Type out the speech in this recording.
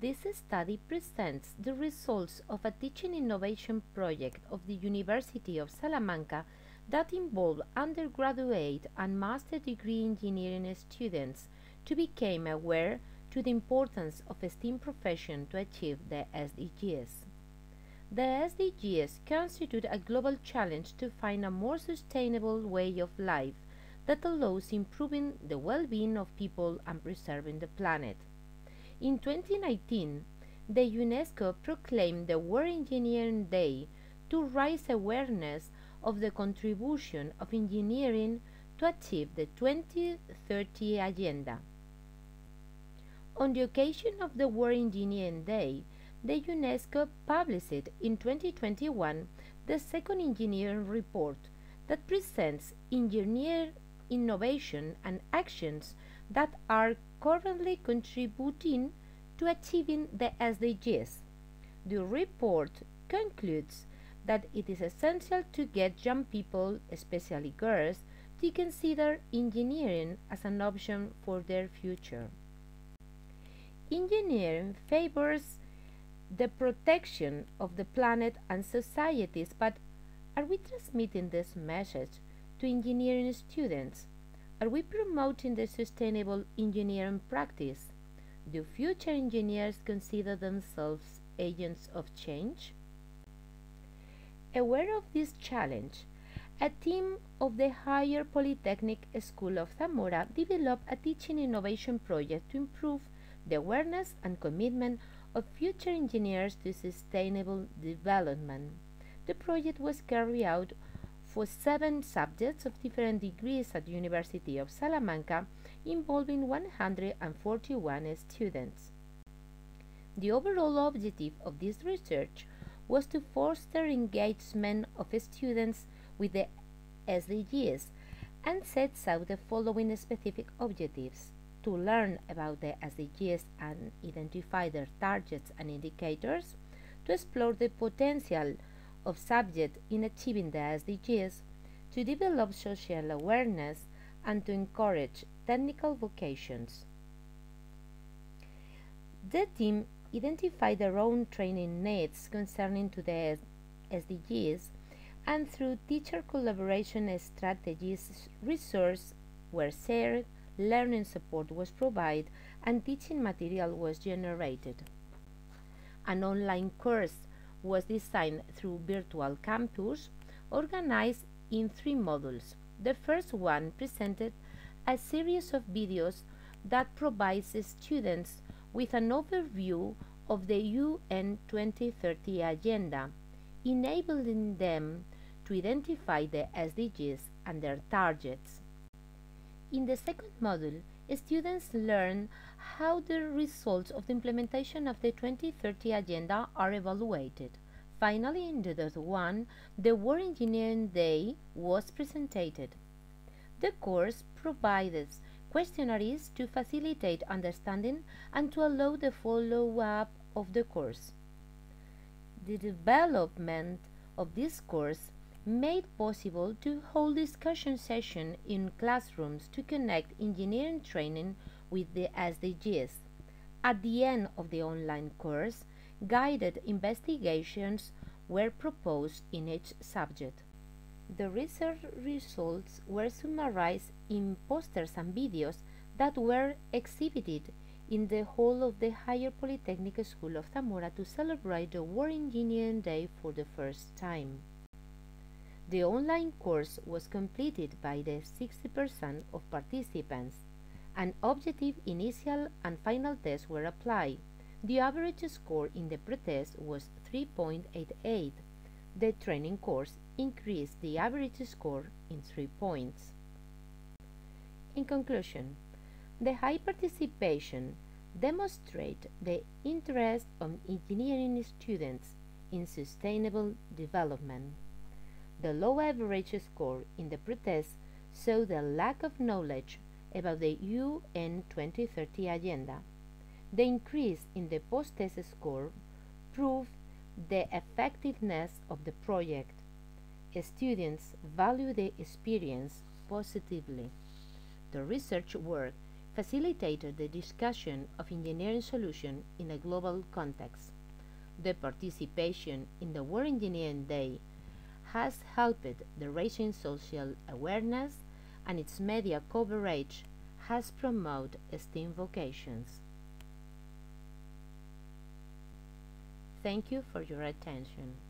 This study presents the results of a teaching innovation project of the University of Salamanca that involved undergraduate and master degree engineering students to become aware to the importance of a STEAM profession to achieve the SDGs. The SDGs constitute a global challenge to find a more sustainable way of life that allows improving the well-being of people and preserving the planet. In 2019, the UNESCO proclaimed the World Engineering Day to raise awareness of the contribution of engineering to achieve the 2030 Agenda. On the occasion of the World Engineering Day, the UNESCO published in 2021 the second engineering report that presents engineer innovation and actions that are currently contributing to achieving the SDGs. The report concludes that it is essential to get young people, especially girls, to consider engineering as an option for their future. Engineering favors the protection of the planet and societies, but are we transmitting this message to engineering students? Are we promoting the sustainable engineering practice? Do future engineers consider themselves agents of change? Aware of this challenge, a team of the Higher Polytechnic School of Zamora developed a teaching innovation project to improve the awareness and commitment of future engineers to sustainable development. The project was carried out for 7 subjects of different degrees at the University of Salamanca, involving 141 students. The overall objective of this research was to foster engagement of students with the SDGs and sets out the following specific objectives: to learn about the SDGs and identify their targets and indicators, to explore the potential of subjects in achieving the SDGs, to develop social awareness, and to encourage technical vocations. The team identified their own training needs concerning to the SDGs, and through teacher collaboration strategies, resources were shared, learning support was provided, and teaching material was generated. An online course was designed through virtual campus, organized in 3 modules. The first one presented a series of videos that provides students with an overview of the UN 2030 Agenda, enabling them to identify the SDGs and their targets. In the second module, students learn how the results of the implementation of the 2030 Agenda are evaluated. Finally, in the third one, the World Engineering Day was presented. The course provides questionnaires to facilitate understanding and to allow the follow-up of the course. The development of this course made possible to hold discussion sessions in classrooms to connect engineering training with the SDGs. At the end of the online course, guided investigations were proposed in each subject. The research results were summarized in posters and videos that were exhibited in the hall of the Higher Polytechnic School of Zamora to celebrate the World Engineering Day for the first time. The online course was completed by the 60% of participants. An objective initial and final test were applied. The average score in the pretest was 3.88. The training course increased the average score in 3 points. In conclusion, the high participation demonstrates the interest of engineering students in sustainable development. The low average score in the pretest showed the lack of knowledge about the UN 2030 Agenda. The increase in the post-test score proved the effectiveness of the project. Students value the experience positively. The research work facilitated the discussion of engineering solutions in a global context. The participation in the World Engineering Day has helped the raising social awareness, and its media coverage has promoted STEAM vocations. Thank you for your attention.